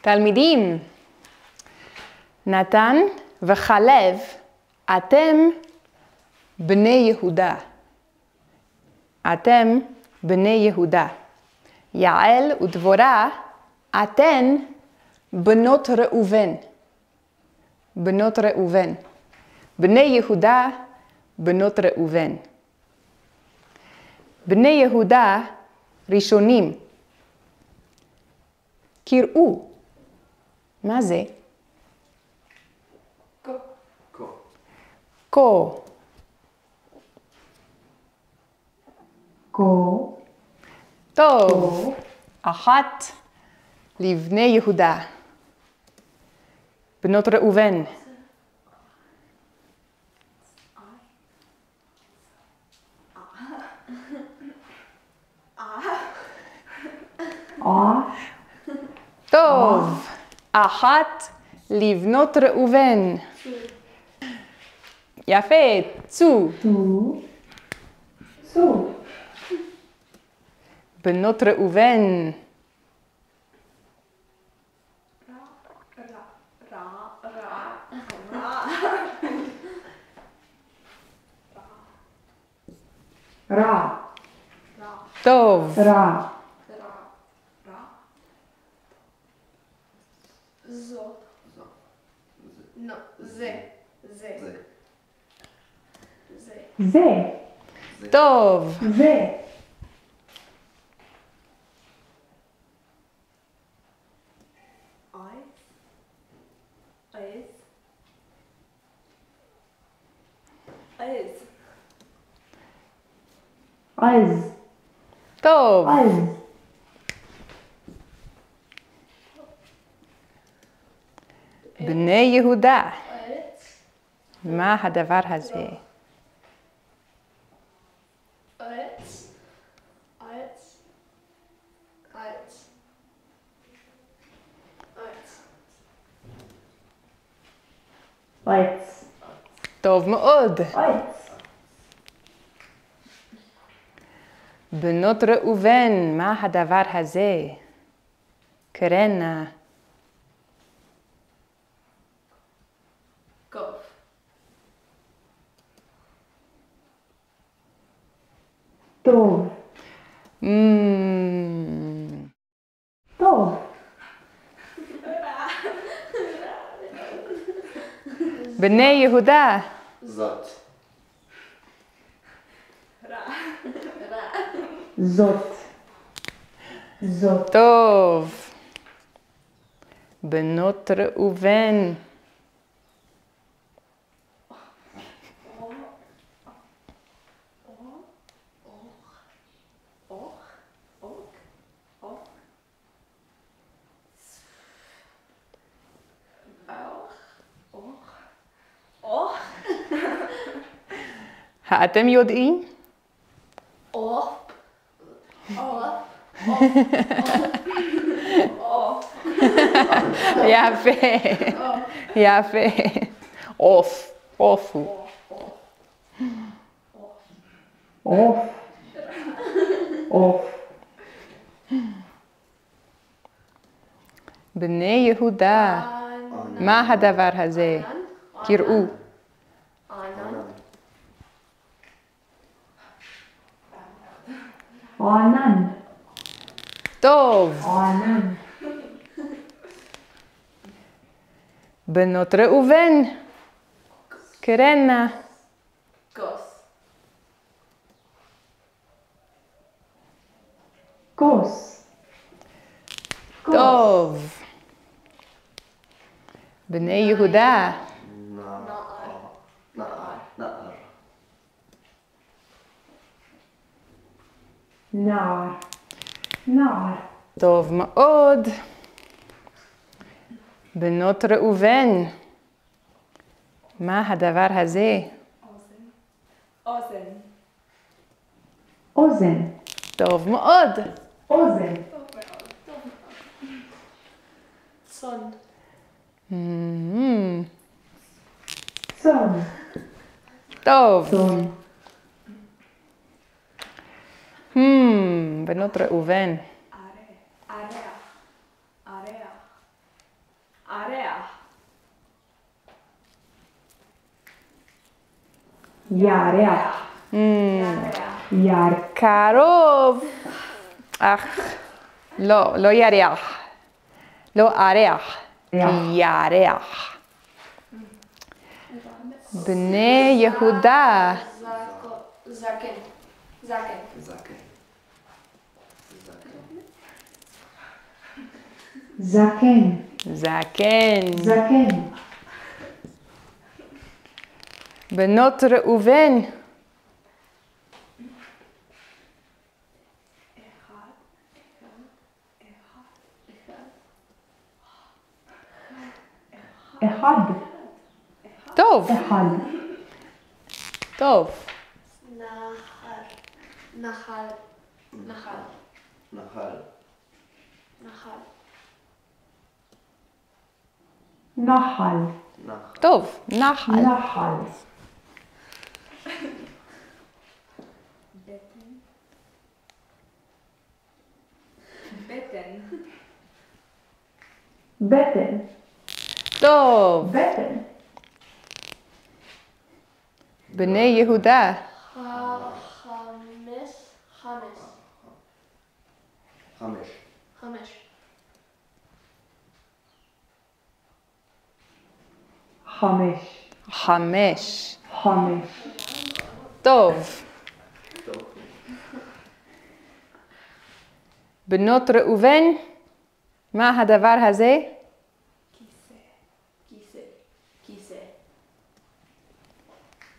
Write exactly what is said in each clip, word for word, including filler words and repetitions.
תלמידים, נתן וחלב, אתם בני יהודה. אתם בני יהודה. יעל ודבורה, אתן בנות ראובן. בנות ראובן. בני יהודה, בנות ראובן. בני יהודה ראשונים. קראו. מה זה? קו. קו. קו. קו. טוב. אחת לבני יהודה. בנות ראובן. טוב, אחת לבנות ראובן. יפה, צו. צו. בנות ראובן. רע. טוב. רע. זו. לא, זה. זה. זה. זה. טוב. זה. אז. אז. טוב. אז. בני יהודה. מה הדבר הזה? עץ. עץ. עץ. עץ. טוב מאוד. עץ. בנות ראובן, מה הדבר הזה? קרנה. טוב. טוב. בני יהודה. זאת. זאת. זאת. טוב. בנות ראובן. אתם יודעים? אוף. אוף. אוף. יפה. יפה. אוף. אוף. אוף. אוף. בני יהודה. מה הדבר הזה? קראו. ענן. טוב. ענן. בנות ראובן. קרנה. כוס. כוס. טוב. בני יהודה. נער. נער. טוב מאוד. בנות ראובן. מה הדבר הזה? אוזן. אוזן. טוב מאוד. אוזן. צאן. צאן. טוב. בנות ראובן. אריה. אריה. אריה. Яре. Яр. Коров. Ах. Ло. Ло яреах. Ло ареах. Яреах. Бне Яхуда. Закен. Закен. Закен. Закен. Закен. Закен. בנות ראובן. אחד. טוב. אחד. טוב. נחל. נחל. נחל. נחל. נחל. נחל. טוב. נחל. נחל. Beten. Beten. Tov. Beten. Bnei Yehuda. Chamesh. Chamesh. Chamesh. Chamesh. Chamesh. Chamesh. Chamesh. Tov. בנות ראובן, מה הדבר הזה? כיסא, כיסא, כיסא.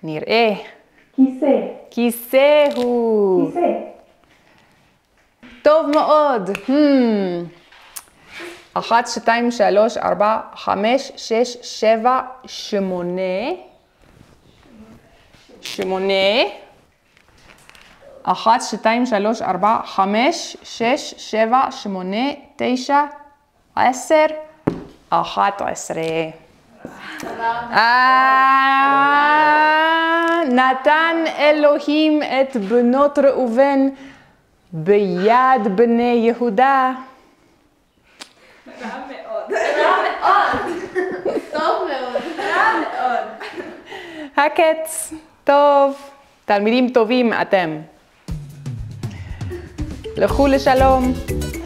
נראה. כיסא. כיסא הוא. כיסא. טוב מאוד. אחת, שתיים, שלוש, ארבע, חמש, שש, שבע, שמונה. שמונה. אחת, שתיים, שלוש, ארבע, חמש, שש, שבע, שמונה, תשע, עשר, אחת עשרה. נתן אלוהים את בנות ראובן ביד בני יהודה. רע מאוד. רע מאוד. טוב מאוד. רע מאוד. הקץ. טוב. תלמידים טובים אתם. לכו לשלום.